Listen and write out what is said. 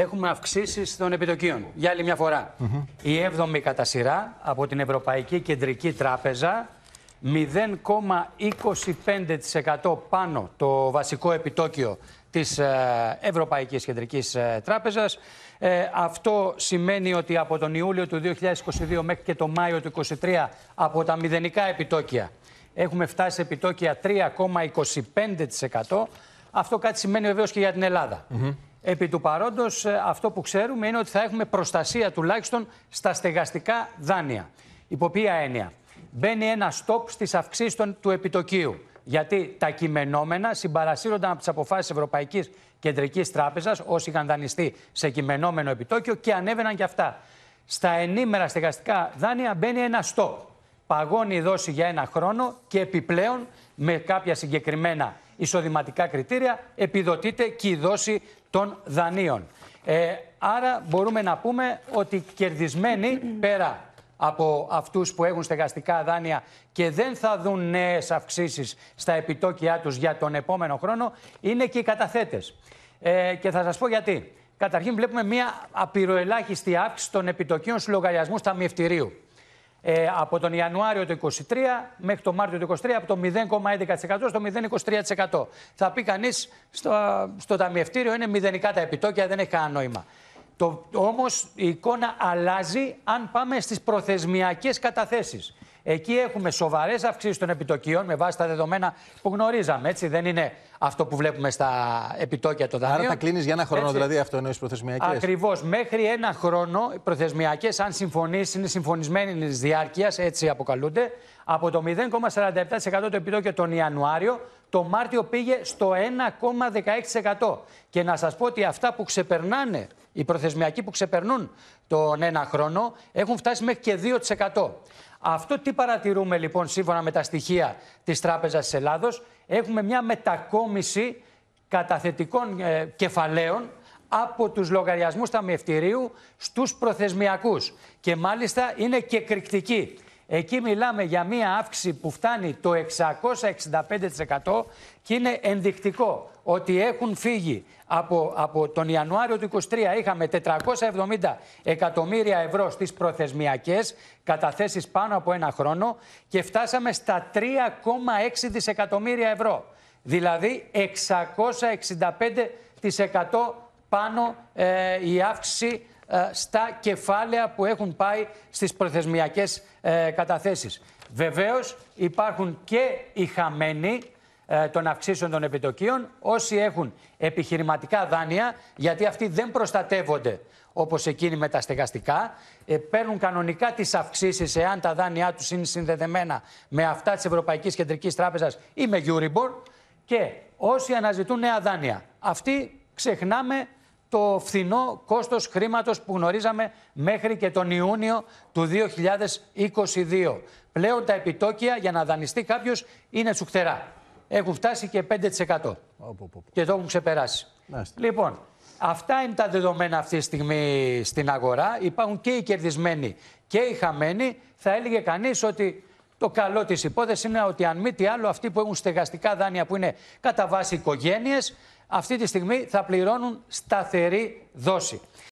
έχουμε αυξήσεις των επιτοκίων. Για άλλη μια φορά. Η 7η κατά σειρά από την Ευρωπαϊκή Κεντρική Τράπεζα, 0,25% πάνω το βασικό επιτόκιο της Ευρωπαϊκής Κεντρικής Τράπεζας. Αυτό σημαίνει ότι από τον Ιούλιο του 2022 μέχρι και τον Μάιο του 2023 από τα μηδενικά επιτόκια έχουμε φτάσει σε επιτόκια 3,25%. Αυτό κάτι σημαίνει βεβαίως και για την Ελλάδα. Επί του παρόντος αυτό που ξέρουμε είναι ότι θα έχουμε προστασία τουλάχιστον στα στεγαστικά δάνεια. Υπό ποια έννοια? Μπαίνει ένα στόπ στις αυξήσεις του επιτοκίου. Γιατί τα κειμενόμενα συμπαρασύρονταν από τις αποφάσεις Ευρωπαϊκής Κεντρικής Τράπεζας, όσοι είχαν δανειστεί σε κειμενόμενο επιτόκιο, και ανέβαιναν και αυτά. Στα ενήμερα στεγαστικά δάνεια μπαίνει ένα στόπ. Παγώνει η δόση για ένα χρόνο και επιπλέον, με κάποια συγκεκριμένα εισοδηματικά κριτήρια, επιδοτείται και η δόση των δανείων. Άρα μπορούμε να πούμε ότι κερδισμένοι, πέρα από αυτούς που έχουν στεγαστικά δάνεια και δεν θα δουν νέες αυξήσεις στα επιτόκια τους για τον επόμενο χρόνο, είναι και οι καταθέτες. Και θα σας πω γιατί. Καταρχήν βλέπουμε μια απειροελάχιστη αύξηση των επιτοκίων στους λογαριασμούς ταμιευτηρίου. Από τον Ιανουάριο του 2023 μέχρι τον Μάρτιο του 2023, από το 0,11% στο 0,23%. Θα πει κανείς, στο ταμιευτήριο είναι μηδενικά τα επιτόκια, δεν έχει κανένα νόημα. Όμως η εικόνα αλλάζει αν πάμε στις προθεσμιακές καταθέσεις. Εκεί έχουμε σοβαρές αυξήσεις των επιτοκίων με βάση τα δεδομένα που γνωρίζαμε. Έτσι, δεν είναι αυτό που βλέπουμε στα επιτόκια των δανείων. Άρα τα κλείνεις για ένα χρόνο, έτσι, δηλαδή αυτό εννοείς προθεσμιακές? Ακριβώς. Μέχρι ένα χρόνο οι προθεσμιακές, αν συμφωνείς, είναι συμφωνισμένης διάρκειας, έτσι αποκαλούνται. Από το 0,47% το επιτόκιο τον Ιανουάριο, το Μάρτιο πήγε στο 1,16%. Και να σας πω ότι αυτά που ξεπερνάνε, οι προθεσμιακοί που ξεπερνούν τον ένα χρόνο, έχουν φτάσει μέχρι και 2%. Αυτό τι παρατηρούμε λοιπόν σύμφωνα με τα στοιχεία της Τράπεζας της Ελλάδος? Έχουμε μια μετακόμιση καταθετικών κεφαλαίων από τους λογαριασμούς ταμιευτηρίου στους προθεσμιακούς. Και μάλιστα είναι και εκρηκτική. Εκεί μιλάμε για μια αύξηση που φτάνει το 665% και είναι ενδεικτικό ότι έχουν φύγει από τον Ιανουάριο του 2023 είχαμε 470 εκατομμύρια ευρώ στις προθεσμιακές καταθέσεις πάνω από ένα χρόνο και φτάσαμε στα 3,6 δισεκατομμύρια ευρώ. Δηλαδή 665% πάνω η αύξηση στα κεφάλαια που έχουν πάει στις προθεσμιακές καταθέσεις. Βεβαίως υπάρχουν και οι χαμένοι των αυξήσεων των επιτοκίων, όσοι έχουν επιχειρηματικά δάνεια, γιατί αυτοί δεν προστατεύονται όπως εκείνοι με τα στεγαστικά, παίρνουν κανονικά τις αυξήσεις εάν τα δάνειά τους είναι συνδεδεμένα με αυτά της Ευρωπαϊκής Κεντρικής Τράπεζας ή με Euribor, και όσοι αναζητούν νέα δάνεια. Αυτοί ξεχνάμε το φθηνό κόστος χρήματος που γνωρίζαμε μέχρι και τον Ιούνιο του 2022. Πλέον τα επιτόκια για να δανειστεί κάποιος είναι τσουχτερά. Έχουν φτάσει και 5%. Και το έχουν ξεπεράσει. Λοιπόν, αυτά είναι τα δεδομένα αυτή τη στιγμή στην αγορά. Υπάρχουν και οι κερδισμένοι και οι χαμένοι. Θα έλεγε κανείς ότι το καλό της υπόθεσης είναι ότι αν μη τι άλλο, αυτοί που έχουν στεγαστικά δάνεια που είναι κατά βάση οικογένειες, αυτή τη στιγμή θα πληρώνουν σταθερή δόση.